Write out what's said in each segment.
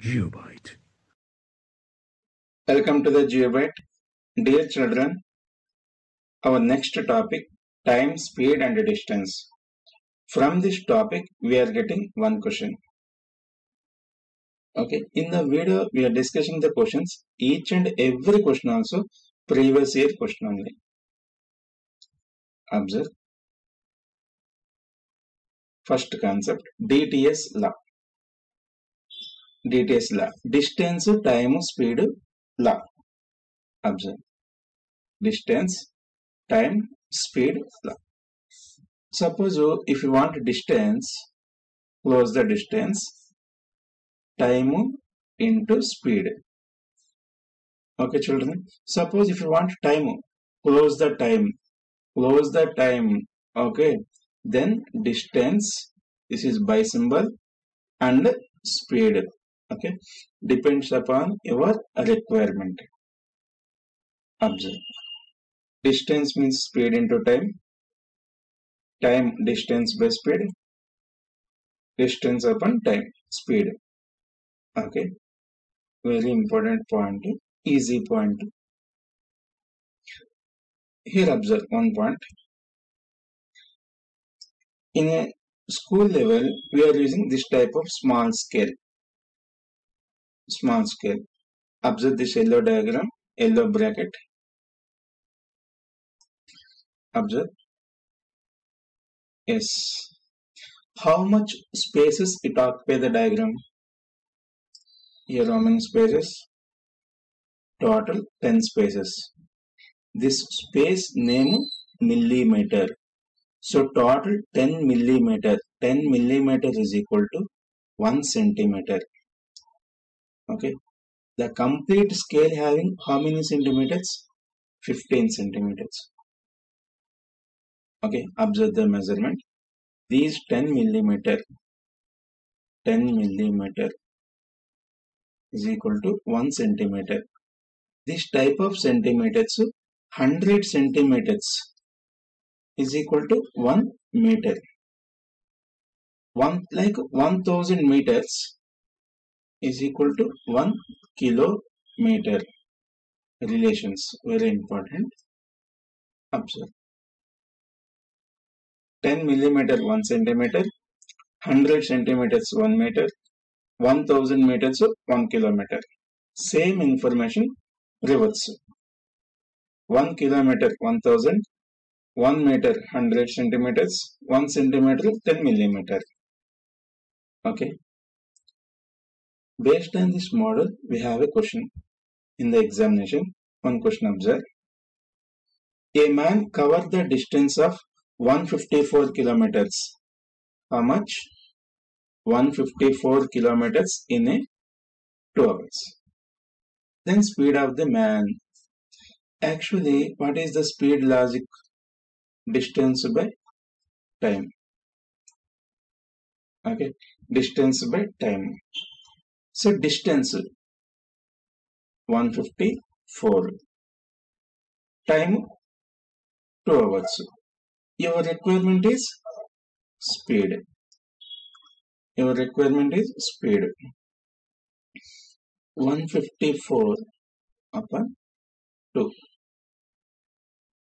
GeopByte. Welcome to the GeopByte. Dear children, our next topic, time, speed and distance. From this topic we are getting one question. Okay, in the video we are discussing the questions, each and every question, also previous year question only. Observe. First concept, DTS law. DTS law, distance, time, speed law. Observe. Distance, time, speed law. Suppose if you want distance, close the distance, time into speed. Okay children, suppose if you want time, close the time, close the time. Okay, then distance, this is by symbol, and speed. Okay, depends upon your requirement. Observe. Distance means speed into time, time distance by speed, distance upon time speed. Okay, very important point, easy point. Here observe one point. In a school level we are using this type of small scale, small scale. Observe this yellow diagram, yellow bracket. Observe. Yes, how much spaces it occupy the diagram? Here how many spaces? Total 10 spaces. This space name millimeter. So total 10 millimeter. 10 millimeter is equal to 1 centimeter. Okay, the complete scale having how many centimeters? 15 centimeters. Okay, observe the measurement. These 10 millimeter, 10 millimeter is equal to 1 centimeter. This type of centimeters, 100 centimeters is equal to 1 meter. One like 1,000 meters is equal to 1 kilometer. Relations very important. Observe. 10 millimeter 1 centimeter, 100 centimeters 1 meter, 1,000 meters 1 kilometer. Same information reverse. 1 kilometer 1,000, 1 meter 100 centimeters, 1 centimeter 10 millimeter. Okay, based on this model we have a question in the examination. One question, observe. A man covered the distance of 154 kilometers. How much? 154 kilometers in a 2 hours. Then speed of the man. Actually, what is the speed logic? Distance by time. Okay, distance by time. So distance 154, time 2 hours. Your requirement is speed. Your requirement is speed. 154 upon 2.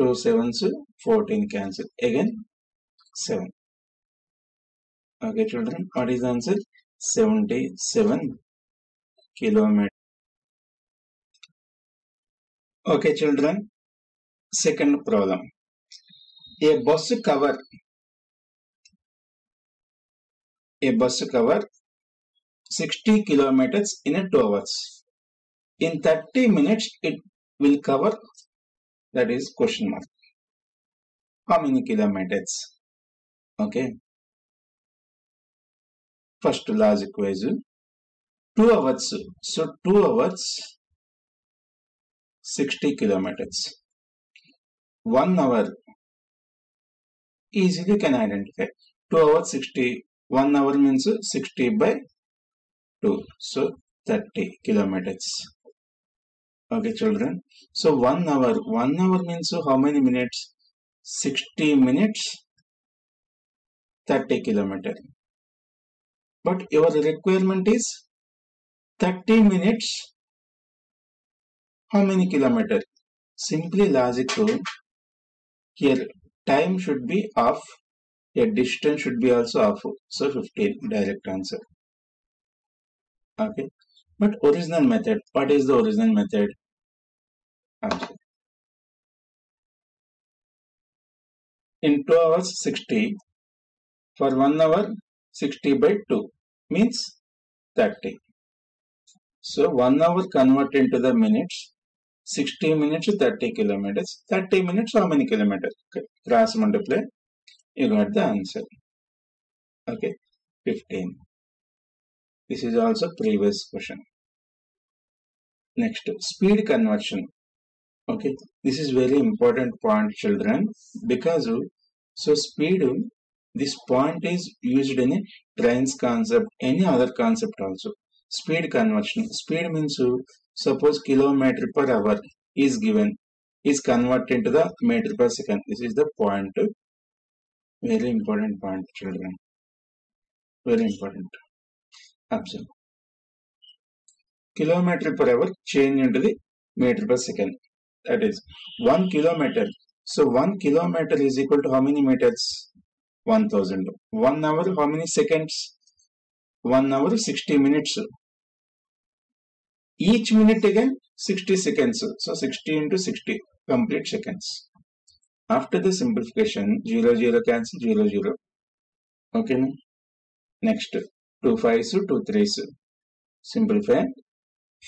2 sevens 14 cancel. Again 7. Okay children, what is the answer? 77 kilometers. Okay children, second problem. A bus cover. A bus cover 60 kilometers in a 2 hours. In 30 minutes it will cover, that is question mark, how many kilometers? Okay, first logic wise, 2 hours. So 2 hours 60 kilometers. 1 hour easily can identify. 2 hours 60, 1 hour means 60 by 2, so 30 kilometers. Okay children, so 1 hour, 1 hour means how many minutes? 60 minutes, 30 kilometers. But your requirement is 30 minutes, how many kilometers? Simply logical. Here time should be half, a distance should be also half. So 15, direct answer. Okay. But original method, what is the original method? Absolutely. In 2 hours 60, for 1 hour 60 by 2 means 30. So 1 hour convert into the minutes, 60 minutes 30 kilometers, 30 minutes how many kilometers? Okay. Cross multiply, you got the answer. Okay, 15. This is also previous question. Next, speed conversion. Okay, this is very important point, children, because so speed, this point is used in a trains concept, any other concept also. Speed conversion. Speed means suppose kilometer per hour is given, is converted to the meter per second. This is the point. Very important point, children. Very important. Absolutely. Kilometer per hour change into the meter per second. That is 1 kilometer. So 1 kilometer is equal to how many meters? 1000. 1 hour, how many seconds? 1 hour, 60 minutes. Each minute again 60 seconds. So 60 into 60, complete seconds. After the simplification, 0 0 cancel, 0 0. Okay. Next. 2 5s 2 3s, simplify.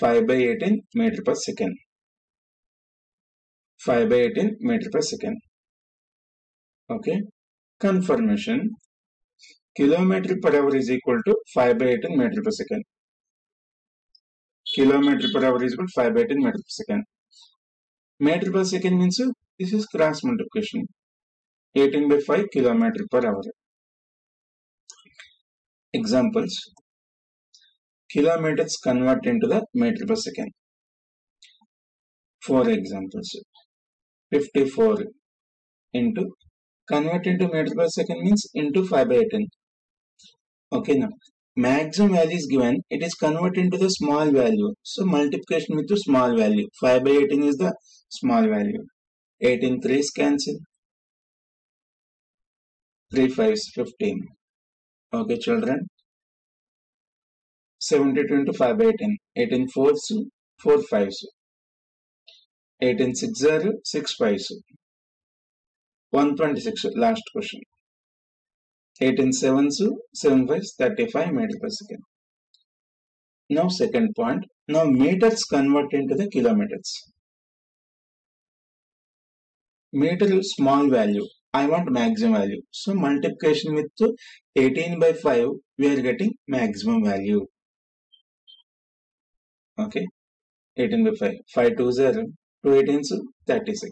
5 by 18 meter per second. 5 by 18 meter per second. Okay. Confirmation. Kilometer per hour is equal to 5 by 18 meter per second. Kilometer per hour is equal to 5 by 18 meter per second. Meter per second means this is cross multiplication. 18 by 5 kilometer per hour. Examples. Kilometers convert into the meter per second. 4 examples. 54 into, convert into meter per second means into 5 by 18. Okay, now maximum value is given, it is converted into the small value. So multiplication with the small value. 5 by 18 is the small value. 18 3s cancel, 3 5s 15. Okay, children. 72 into 5 by 18. 18 4s, 4 5s. 18 6 0, 6 5s. 126, last question. 18 7s, 7 5s, 35 meter per second. Now second point. Now meters convert into the kilometers. Meter is small value. I want maximum value. So multiplication with 18 by 5, we are getting maximum value. Okay. 18 by 5. 5 2 0. 2 18 so 36.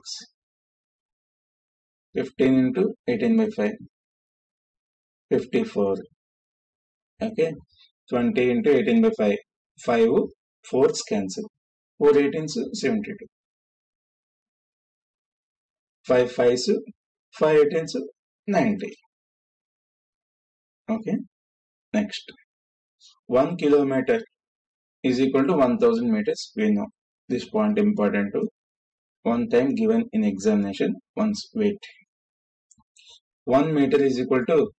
15 into 18 by 5. 54. Okay. 20 into 18 by 5. 5 4s cancel. 4 18 so 72. 5 5 so 5 18 so 90. Okay. Next. 1 kilometer is equal to 1000 meters. We know this point important to one time given in examination. Once wait. 1 meter is equal to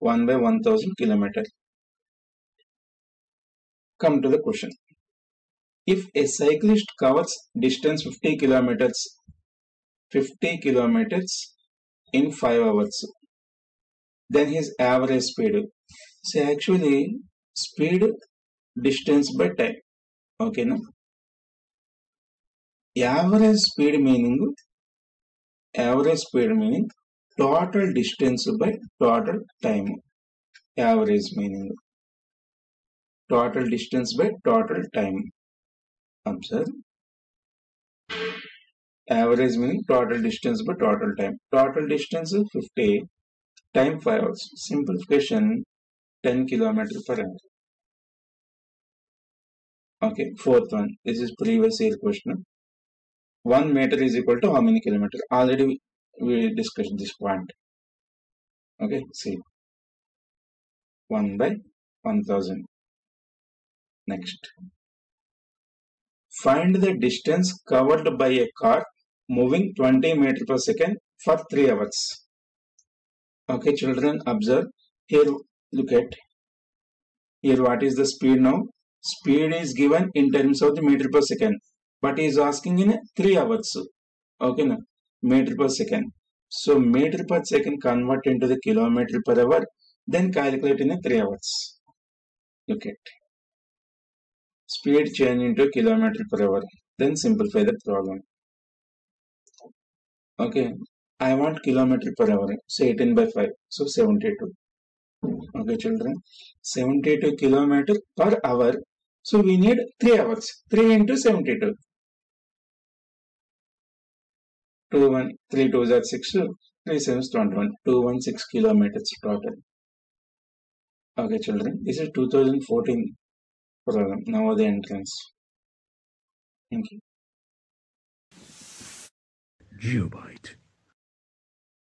1 by 1000 kilometer. Come to the question. If a cyclist covers distance 50 kilometers in 5 hours, then his average speed. So actually speed distance by time. Okay, no? Average speed meaning total distance by total time. Average meaning total distance by total time. Observe. Average meaning total distance by total time. Total distance is 50, time 5 hours. Simplification 10 kilometers per hour. Okay, fourth one. This is previous year question. 1 meter is equal to how many kilometers? Already we discussed this point. Okay, see. 1 by 1000. Next. Find the distance covered by a car moving 20 meters per second for 3 hours. Okay, children, observe. Here, look at. Here, what is the speed now? Speed is given in terms of the meter per second. But he is asking in 3 hours. Okay, now, meter per second. So, meter per second convert into the kilometer per hour. Then calculate in 3 hours. Look at. Speed change into kilometer per hour. Then simplify the problem. Okay. I want kilometer per hour. So 18 by 5. So 72. Okay, children. 72 kilometer per hour. So we need 3 hours. 3 into 72. 2, 1, 3, 2 are 6, 3, 7, 21. 216 kilometers total. Okay, children. This is 2014 problem. Now the entrance. Thank you. GeopByte.